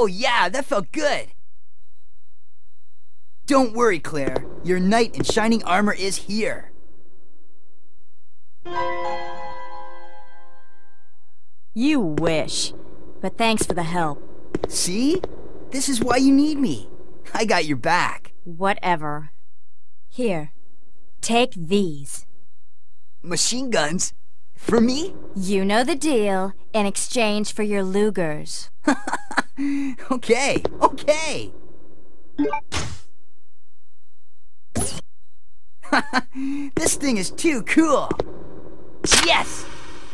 Oh yeah, that felt good! Don't worry, Claire. Your knight in shining armor is here. You wish. But thanks for the help. See? This is why you need me. I got your back. Whatever. Here. Take these. Machine guns? For me? You know the deal. In exchange for your Lugers. Okay, okay! This thing is too cool! Yes!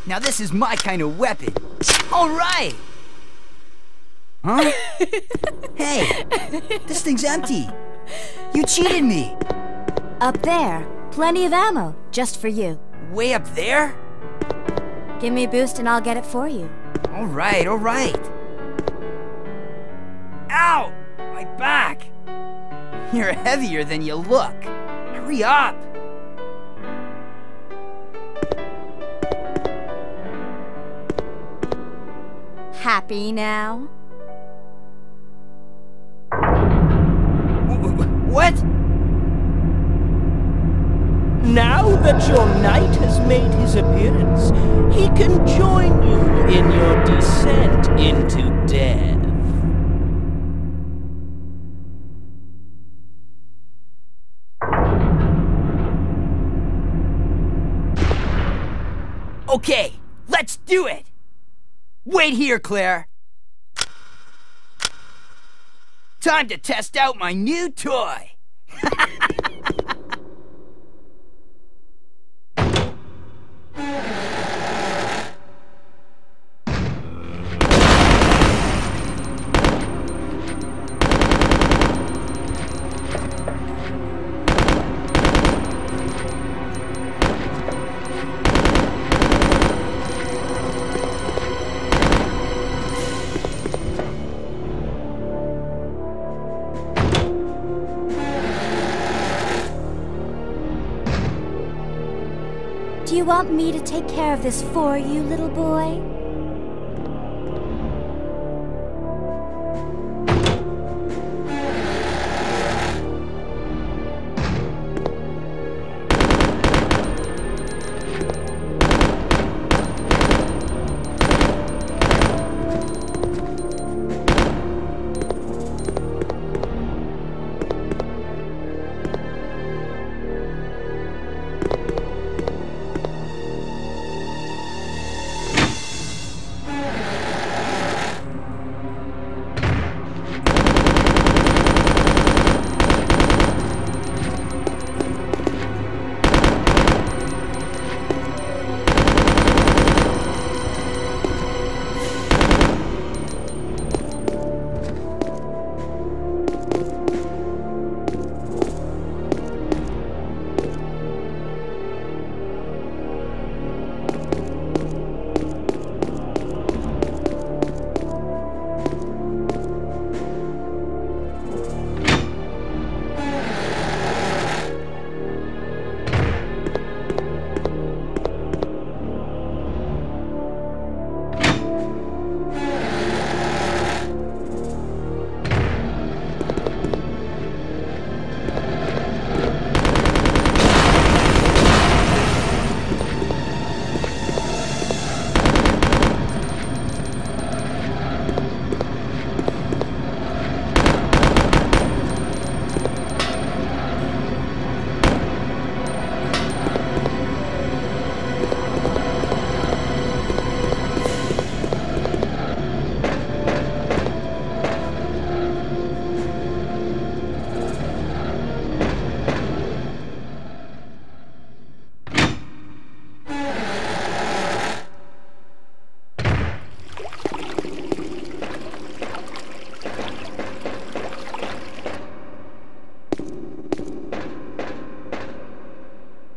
Now this is my kind of weapon! Alright! Huh? Hey! This thing's empty! You cheated me! Up there, plenty of ammo. just for you. Way up there? Give me a boost and I'll get it for you. Alright, alright. Ow! My back! You're heavier than you look. Hurry up! Happy now? What? Now that your knight has made his appearance, he can join you in your descent into death. Okay, let's do it! Wait here, Claire! Time to test out my new toy! Do you want me to take care of this for you, little boy?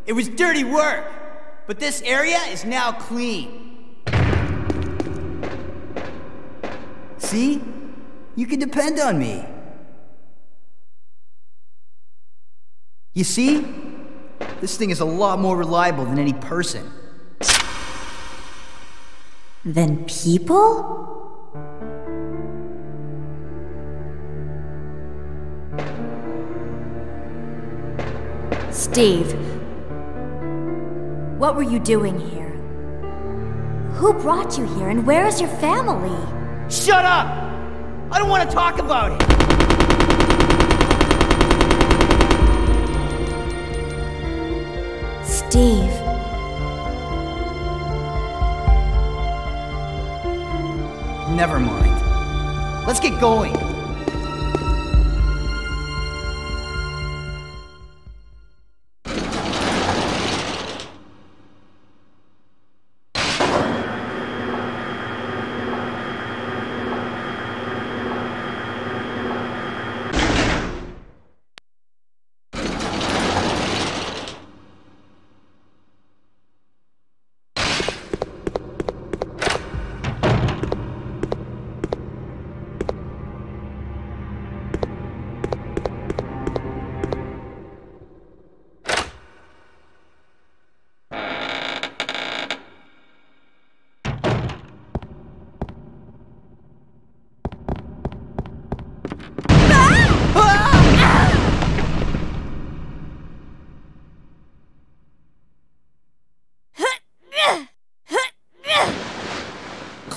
It was dirty work, but this area is now clean. See? You can depend on me. You see? This thing is a lot more reliable than any person. Than people? Steve. What were you doing here? Who brought you here and where is your family? Shut up! I don't want to talk about it! Steve. Never mind. Let's get going.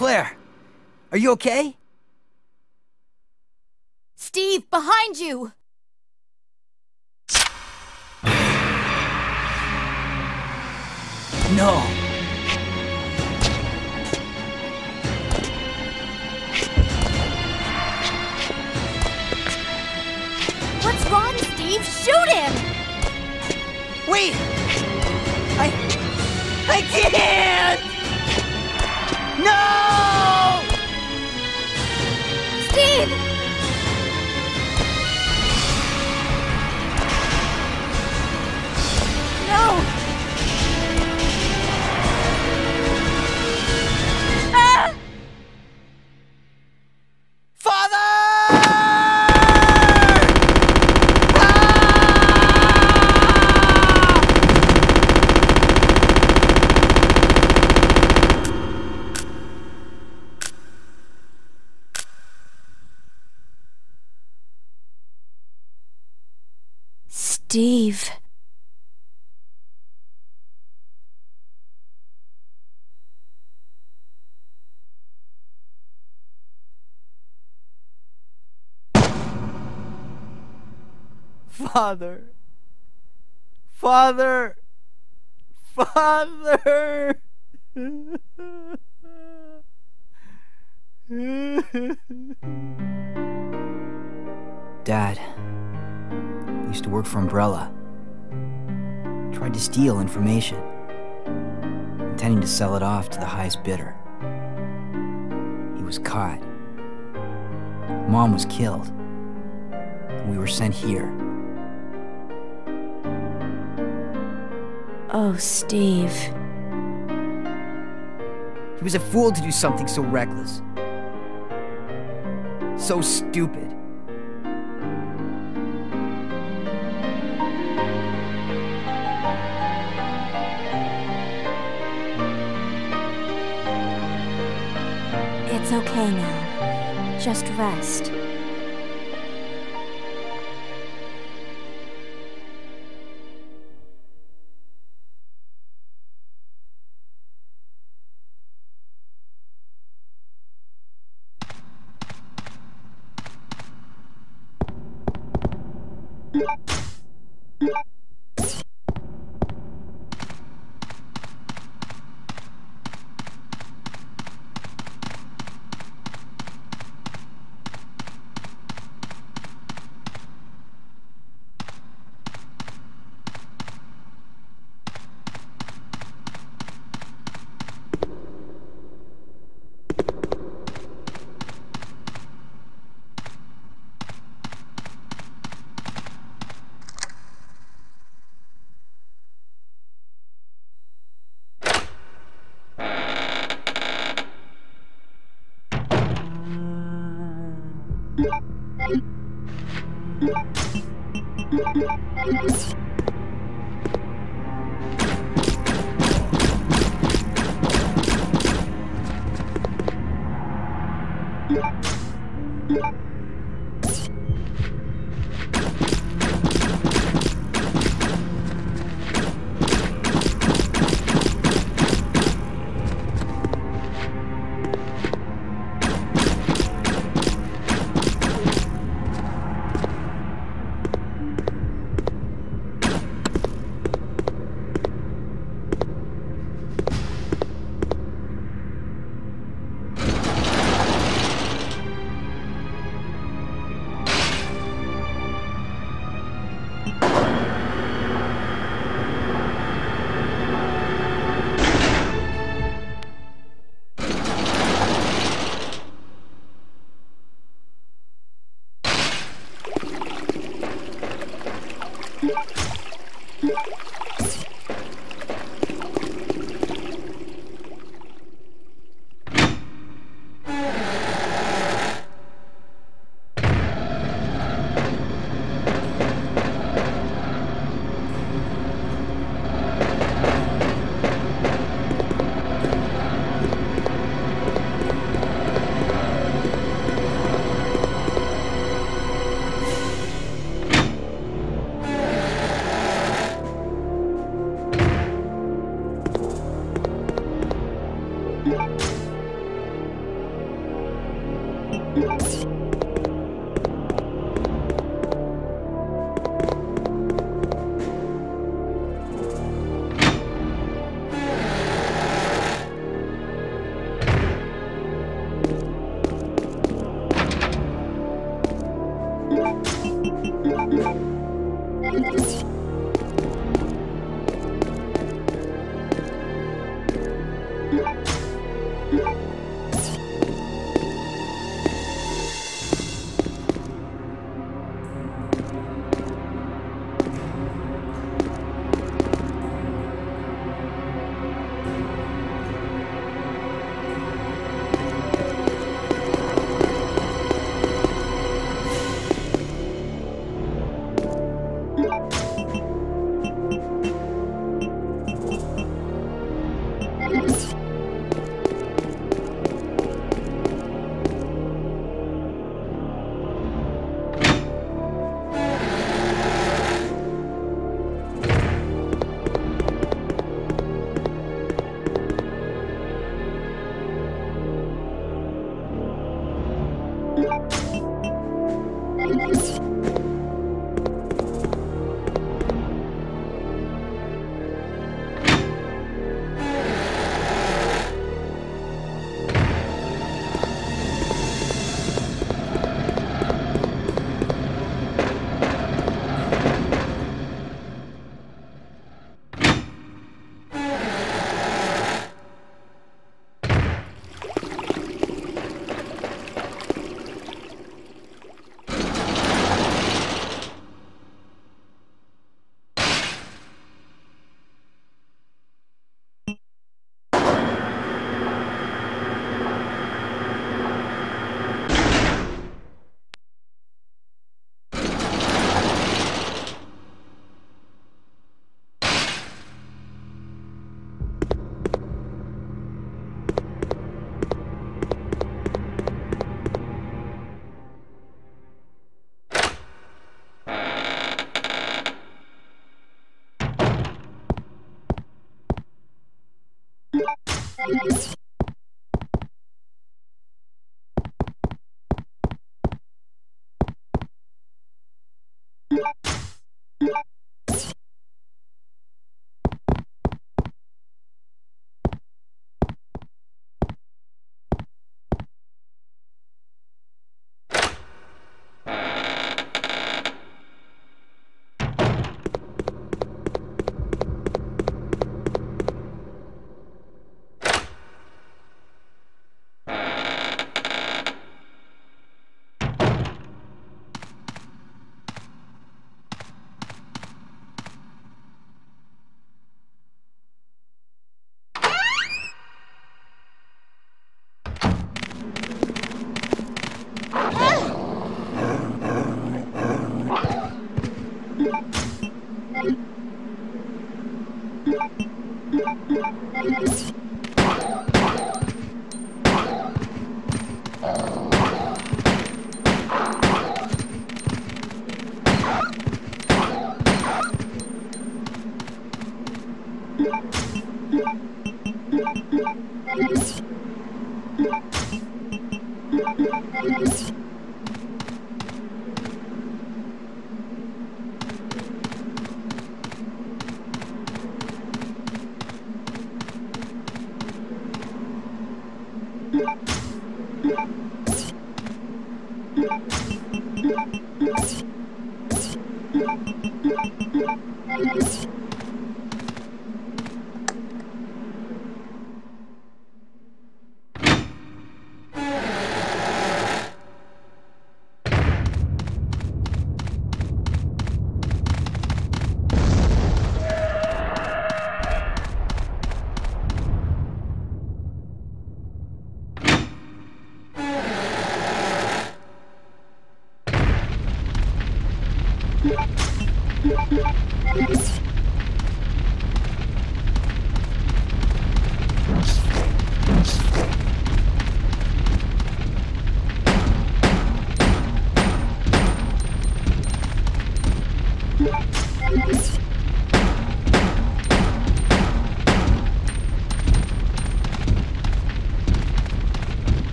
Claire, are you okay? Steve, behind you! No! What's wrong, Steve? Shoot him! Wait! I can't! No! Steve! No! Ah! Father! Steve. Father. Father. Father. Dad. Used to work for Umbrella. Tried to steal information, intending to sell it off to the highest bidder. He was caught. Mom was killed. And we were sent here. Oh, Steve. He was a fool to do something so reckless. So stupid. It's okay now. Just rest.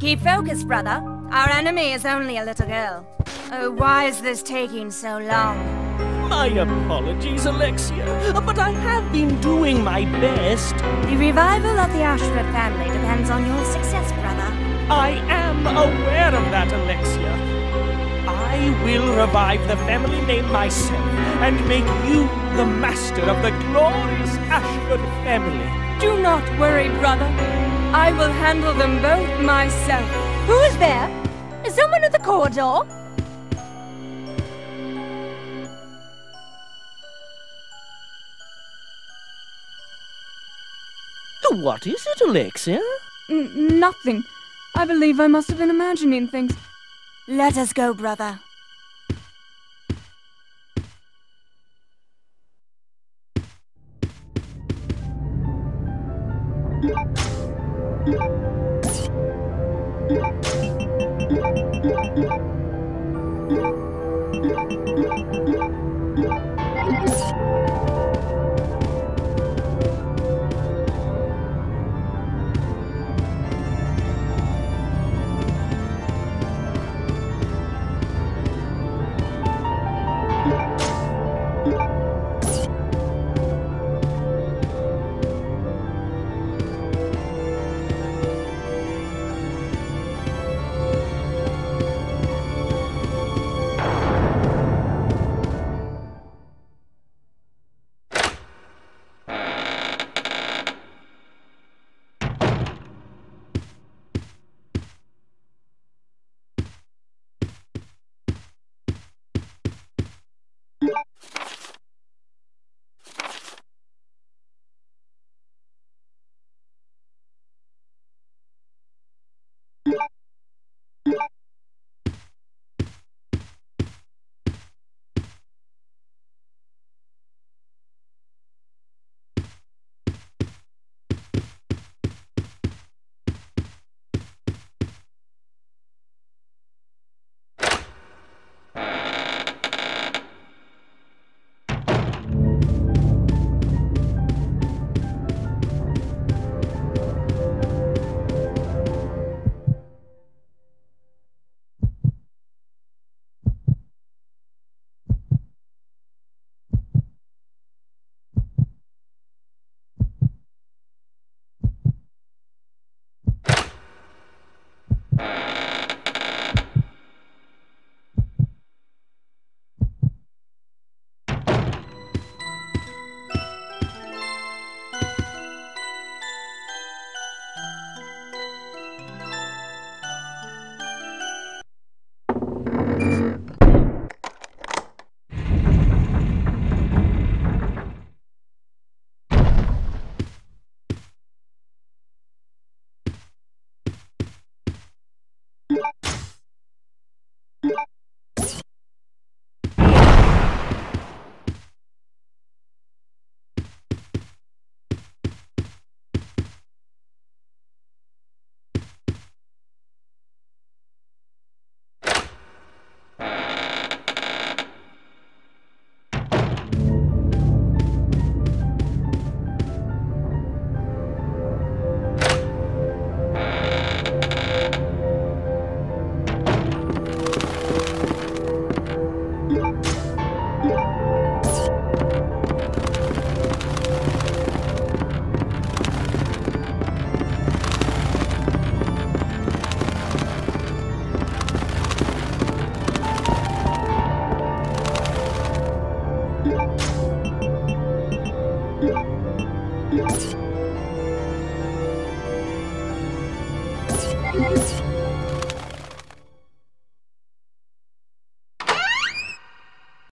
Keep focused, brother. Our enemy is only a little girl. Oh, why is this taking so long? My apologies, Alexia, but I have been doing my best. The revival of the Ashford family depends on your success, brother. I am aware of that, Alexia. I will revive the family name myself and make you the master of the glorious Ashford family. Do not worry, brother. I will handle them both myself. Who is there? Is someone at the corridor? What is it, Alexia? Nothing. I believe I must have been imagining things. Let us go, brother.